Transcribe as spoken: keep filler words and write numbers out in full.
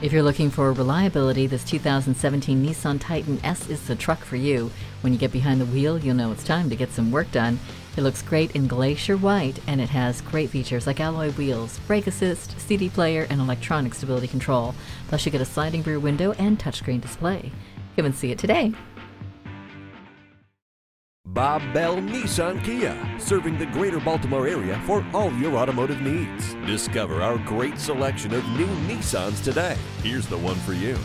If you're looking for reliability, this two thousand seventeen Nissan Titan S is the truck for you. When you get behind the wheel, you'll know it's time to get some work done. It looks great in glacier white, and it has great features like alloy wheels, brake assist, C D player, and electronic stability control. Plus, you get a sliding rear window and touchscreen display. Come and see it today. Bob Bell Nissan Kia, serving the greater Baltimore area for all your automotive needs. Discover our great selection of new Nissans today. Here's the one for you.